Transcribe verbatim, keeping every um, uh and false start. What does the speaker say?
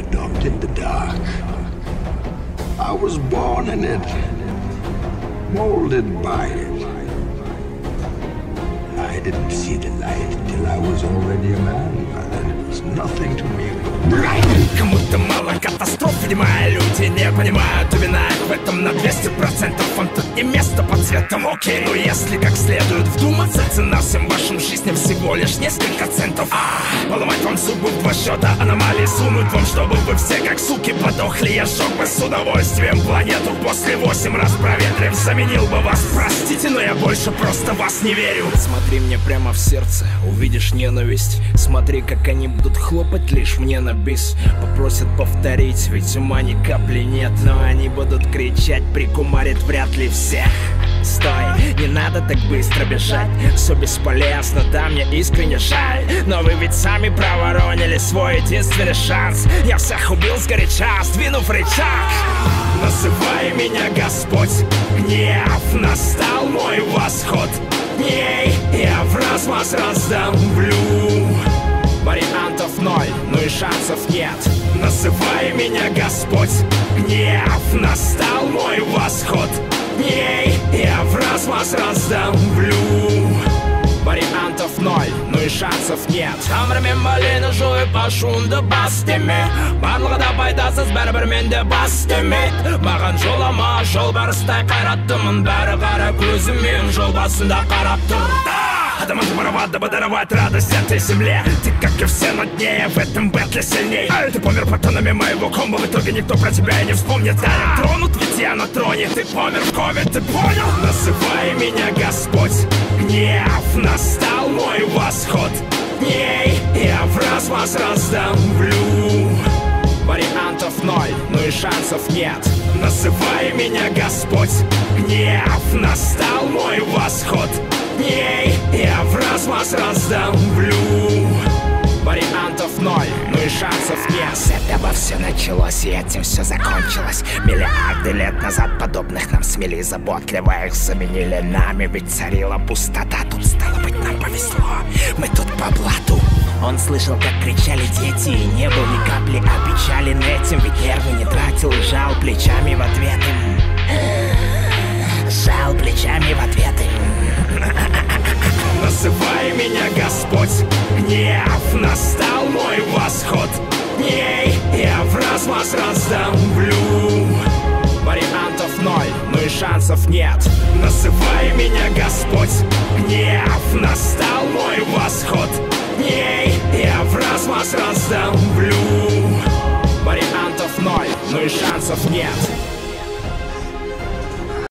adopted the dark. I was born in it, molded by it. I didn't see the light till I was already a man, and then it was nothing to me. Right. Кому-то мало катастроф, видимо, люди не понимают, и вина в этом на двести процентов. Вам тут не место по цветам, окей. Но если как следует вдуматься, цена всем вашим жизням всего лишь несколько центов. А, поломать вам зубы в два счета, аномалии сунуть вам, чтобы вы все как суки подохли. Я сжег бы с удовольствием планету после восемь раз проветрив, заменил бы вас. Простите, но я больше просто вас не верю. Смотри мне прямо в сердце, увидишь ненависть. Смотри, как они будут хлопать лишь мне на бис. Попросят повторить, ведь ума ни капли нет. Но они будут кричать, прикумарят вряд ли всех. Стой, не надо так быстро бежать, все бесполезно, да мне искренне жаль. Но вы ведь сами проворонили свой единственный шанс. Я всех убил сгоряча, сдвинув рычаг. Называй меня Господь гнев, настал мой восход дней. Я в размаз раздавлю, вариантов ноль, ну и шансов нет. Называй меня Господь гнев, настал мой восход дней. Я в размаз раздавлю, вариантов ноль, ну и шансов нет. Тамрами малину жую пашунды бастеме, барлығы да пайдасыз бәрбірмен де бас демейді. Маған жолама жол барыстай қайраттымын, бәрі қара көзімен жол басында қарап тұрды. Адаманты воровать, дабы даровать радость этой земле. Ты, как и все, но днее в этом бэтле сильней. Ай, ты помер под тонами моего комбо, в итоге никто про тебя и не вспомнит. Дарим тронут, ведь я на троне, ты помер в ковид, ты понял? Называй меня Господь гнев, настал мой восход дней. Я в размаз раздавлю, вариантов ноль, ну и шансов нет. Называй меня Господь гнев, настал мой восход дней. Я в размаз раздавлю, вариантов ноль, ну и шансов нет. С этого все началось, и этим все закончилось. Миллиарды лет назад подобных нам смели заботливо, их заменили нами, ведь царила пустота. Тут стало быть нам повезло, мы тут по блату. Он слышал, как кричали дети, и не был ни капли опечален этим, ведь нервы не тратил и жал плечами в ответ им. Жал плечами в ответ им. Называй меня Господь гнев, настал мой восход дней. Я в размаз раздавлю, вариантов ноль, ну и шансов нет. Называй меня Господь гнев, настал мой восход дней. Я в размаз раздавлю, вариантов ноль, ну и шансов нет.